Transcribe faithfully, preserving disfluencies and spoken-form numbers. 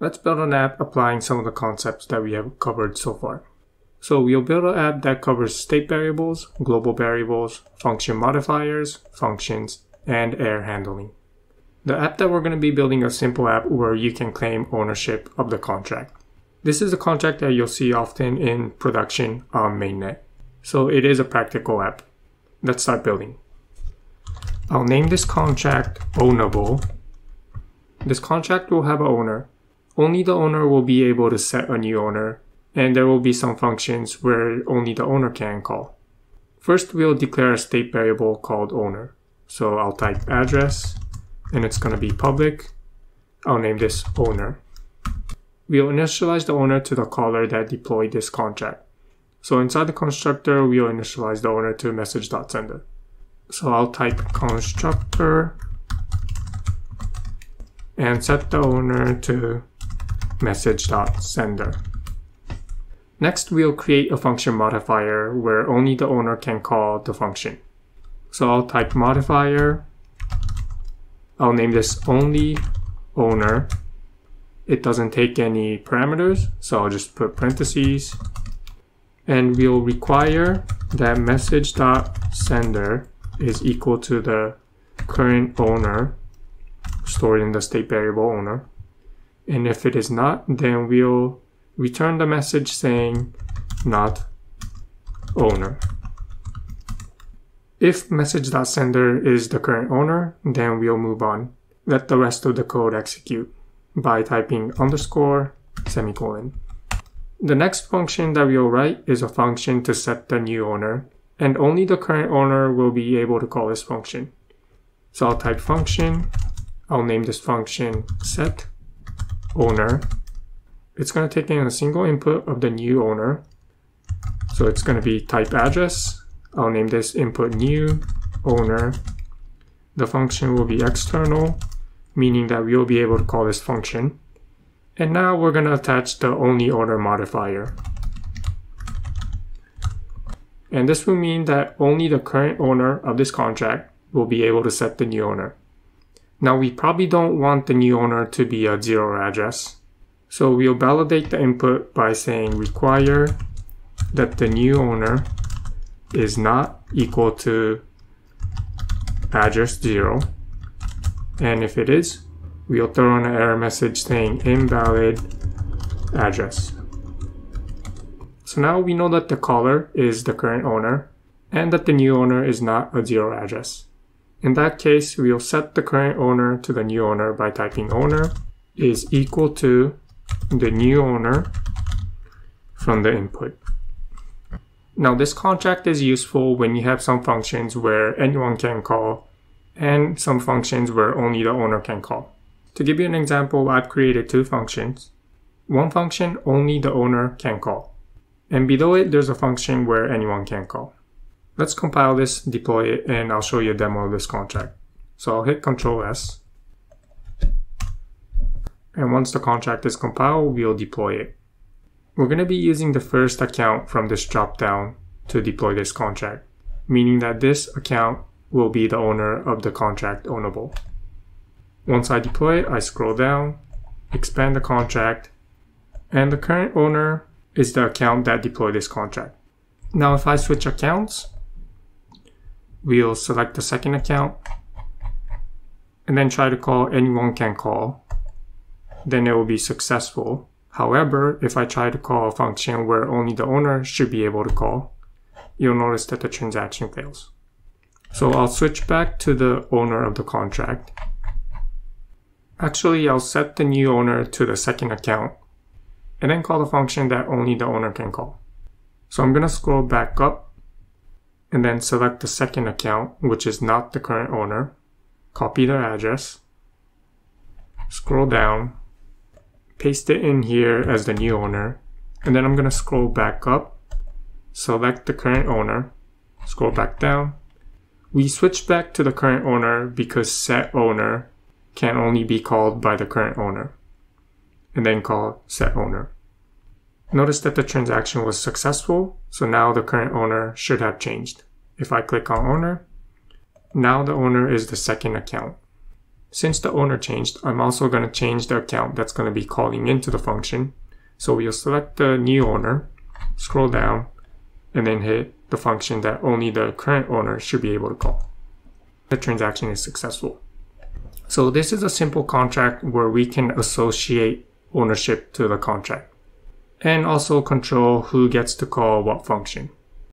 Let's build an app applying some of the concepts that we have covered so far. So we'll build an app that covers state variables, global variables, function modifiers, functions, and error handling. The app that we're going to be building is a simple app where you can claim ownership of the contract. This is a contract that you'll see often in production on mainnet. So it is a practical app. Let's start building. I'll name this contract Ownable. This contract will have an owner. Only the owner will be able to set a new owner, and there will be some functions where only the owner can call. First, we'll declare a state variable called owner. So I'll type address, and it's going to be public. I'll name this owner. We'll initialize the owner to the caller that deployed this contract. So inside the constructor, we'll initialize the owner to message.sender. So I'll type constructor and set the owner to message.sender. Next, we'll create a function modifier where only the owner can call the function. So I'll type modifier. I'll name this only owner. It doesn't take any parameters, so I'll just put parentheses. And we'll require that message.sender is equal to the current owner stored in the state variable owner. And if it is not, then we'll return the message saying not owner. If message.sender is the current owner, then we'll move on. Let the rest of the code execute by typing underscore semicolon. The next function that we'll write is a function to set the new owner, and only the current owner will be able to call this function. So I'll type function. I'll name this function set owner. It's going to take in a single input of the new owner. So it's going to be type address. I'll name this input new owner. The function will be external, meaning that we'll be able to call this function. And now we're going to attach the only owner modifier. And this will mean that only the current owner of this contract will be able to set the new owner. Now we probably don't want the new owner to be a zero address. So we'll validate the input by saying require that the new owner is not equal to address zero. And if it is, we'll throw in an error message saying invalid address. So now we know that the caller is the current owner and that the new owner is not a zero address. In that case, we'll set the current owner to the new owner by typing owner is equal to the new owner from the input. Now this contract is useful when you have some functions where anyone can call and some functions where only the owner can call. To give you an example, I've created two functions. One function only the owner can call, and below it there's a function where anyone can call. Let's compile this, deploy it, and I'll show you a demo of this contract. So I'll hit control S, and once the contract is compiled, we'll deploy it. We're going to be using the first account from this dropdown to deploy this contract, meaning that this account will be the owner of the contract Ownable. Once I deploy it, I scroll down, expand the contract, and the current owner is the account that deployed this contract. Now if I switch accounts, we'll select the second account, and then try to call anyone can call. Then it will be successful. However, if I try to call a function where only the owner should be able to call, you'll notice that the transaction fails. So I'll switch back to the owner of the contract. Actually, I'll set the new owner to the second account and then call the function that only the owner can call. So I'm going to scroll back up and then select the second account, which is not the current owner. Copy their address. Scroll down. Paste it in here as the new owner. And then I'm going to scroll back up. Select the current owner. Scroll back down. We switch back to the current owner because set owner can only be called by the current owner, and then call set owner. Notice that the transaction was successful, so now the current owner should have changed. If I click on owner, now the owner is the second account. Since the owner changed, I'm also going to change the account that's going to be calling into the function. So we'll select the new owner, scroll down, and then hit the function that only the current owner should be able to call. The transaction is successful. So this is a simple contract where we can associate ownership to the contract and also control who gets to call what function.